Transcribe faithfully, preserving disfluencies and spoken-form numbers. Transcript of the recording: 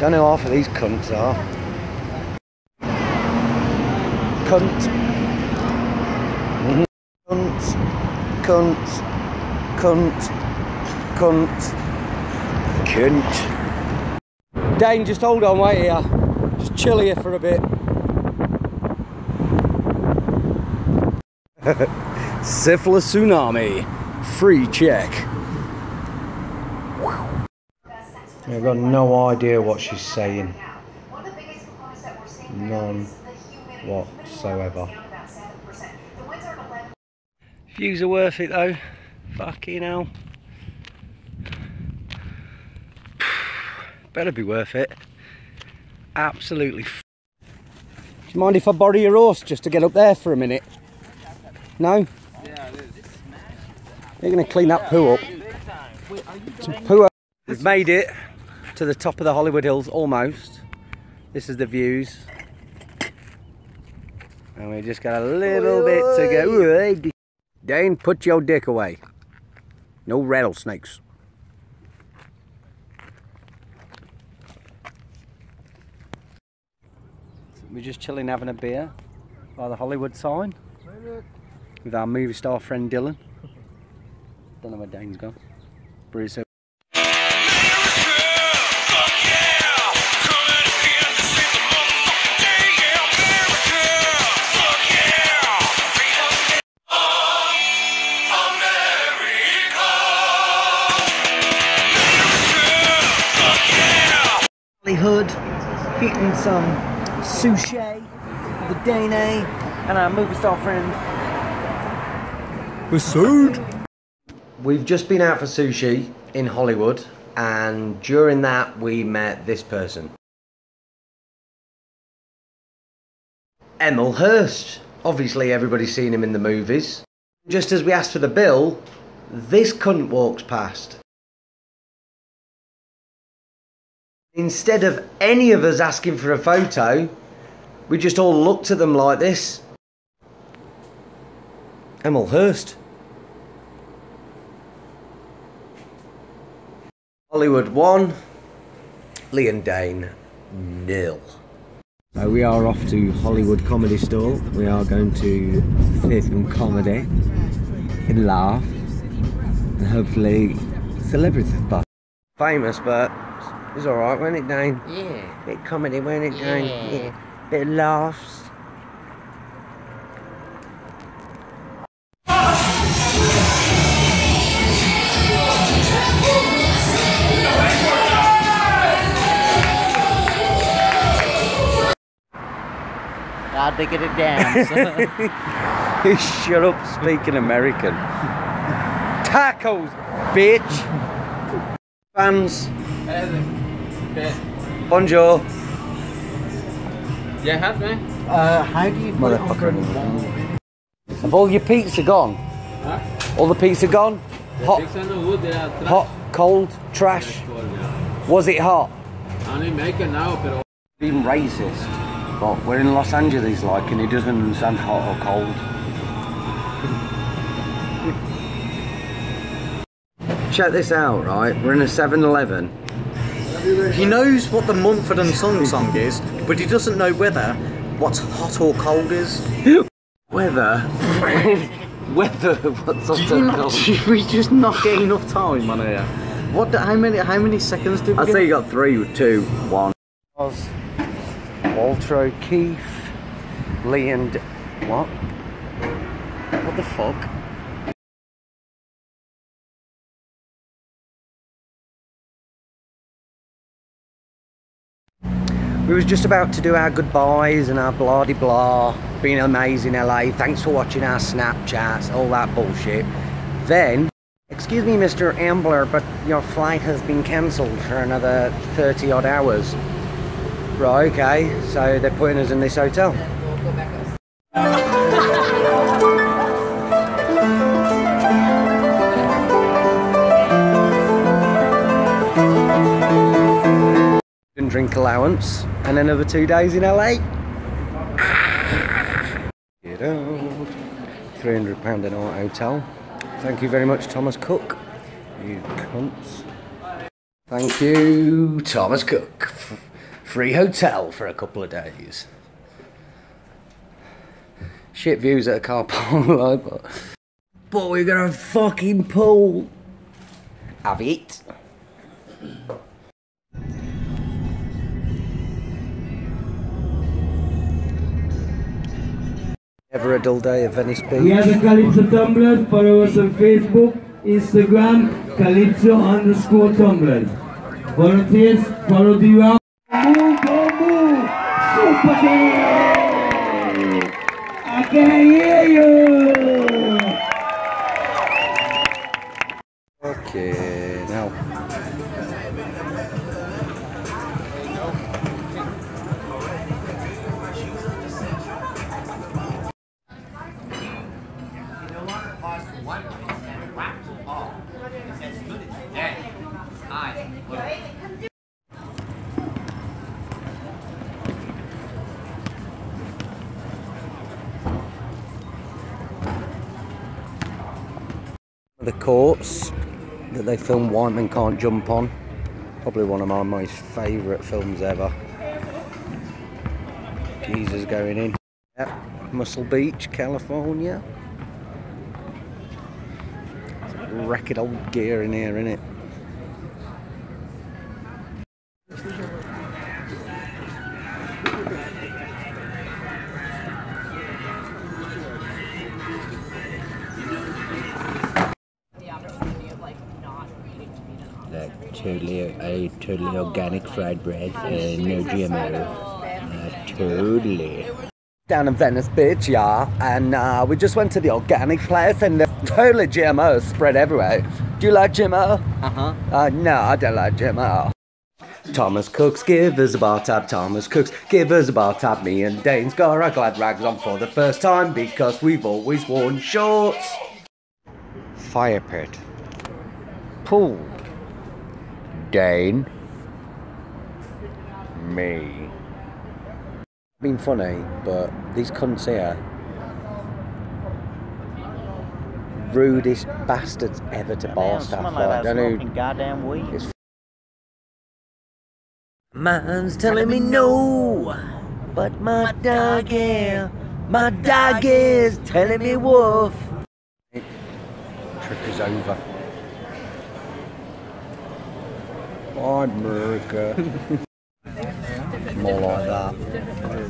Don't know half of these cunts are. Cunt. Cunt. Cunt. Cunt. Cunt. Cunt. Dane, just hold on, wait here. Just chill here for a bit. Syphilis tsunami. Free check. I've got no idea what she's saying. None whatsoever. Views are worth it though. Fucking hell. Better be worth it. Absolutely. Do you mind if I borrow your horse just to get up there for a minute? No? You're going to clean that poo up. Some poo up. We've made it to the top of the Hollywood Hills, almost. This is the views. And we just got a little bit to go. Dane, put your dick away. No rattlesnakes. We're just chilling, having a beer by the Hollywood sign with our movie star friend Dylan. Don't know where Dane's gone. Bruce. America, fuck yeah! Coming here to see the motherfucking day. Yeah, America, fuck yeah! America, fuck yeah! Hollywood, eating some sushi, the Dane, and our movie star friend. We're sued. We've just been out for sushi in Hollywood, and during that we met this person. Emile Hirsch. Obviously everybody's seen him in the movies. Just as we asked for the bill, this cunt walks past. Instead of any of us asking for a photo, we just all looked at them like this. Emile Hirsch. Hollywood one, Lee and Dane nil. So we are off to Hollywood Comedy Store. We are going to theatre and comedy and laugh and hopefully celebrities. Famous, but it was alright, wasn't it, Dane? Yeah. Bit of comedy, wasn't it, Dane? Yeah. Yeah. Bit of laughs. I'll be good at dance. Shut up speaking American. Tacos, bitch. Fans. Bonjour. Yeah, have me. Uh, how do you motherfucker? Have all your pizza gone? Huh? All the pizza gone? The hot, pizza no wood, they are trash. Hot, cold, trash. Cold, yeah. Was it hot? I didn't make it now, but being racist. Well, we're in Los Angeles, like, and he doesn't understand hot or cold. Check this out, right? We're in a seven eleven. He knows what the Mumford and Sons song is, but he doesn't know whether what's hot or cold is. Weather? Weather? What's hot do or not, cold? Do we just not get enough time on here? What? How many? How many seconds did we I get? Say you got three, two, one. Walter O'Keefe, Lee and... what? What the fuck? We was just about to do our goodbyes and our blah-de-blah, -blah, being amazing L A, thanks for watching our Snapchats, all that bullshit. Then, excuse me Mister Ambler, but your flight has been cancelled for another thirty odd hours. Right, okay, so they're putting us in this hotel. And drink allowance, and another two days in L A. three hundred pound an hour hotel. Thank you very much, Thomas Cook. You cunts. Thank you, Thomas Cook. free hotel for a couple of days. Shit views at a car park, but... But we've got a fucking pool. Have it. Ever a dull day at Venice Beach. We have the Calypso Tumblers. Follow us on Facebook, Instagram, Calypso underscore Tumblers. Volunteers, follow the round. Move, go, move. Super game. I can hear you. Okay, now. The courts that they filmed White Men Can't Jump on, probably one of my most favourite films ever. Jesus going in. Yep, Muscle Beach, California. It's a wrecked old gear in here, innit? Totally, I totally organic fried bread and no G M O. Uh, totally. Down in Venice Beach, yeah, and uh, we just went to the organic place and there's totally G M Os spread everywhere. Do you like G M O? Uh-huh. Uh, no, I don't like G M O. Thomas Cook's, give us a bar tab. Thomas Cook's, give us a bar tab. Me and Dane's got our glad rags on for the first time because we've always worn shorts. Fire pit. Pool. Dane. Me. Been funny, but these cunts here. Rudest bastards ever to bar staff. I don't know. Goddamn weed. It's man's telling me no, but my dog here, my dog is telling me woof. Trip is over. America. More like that.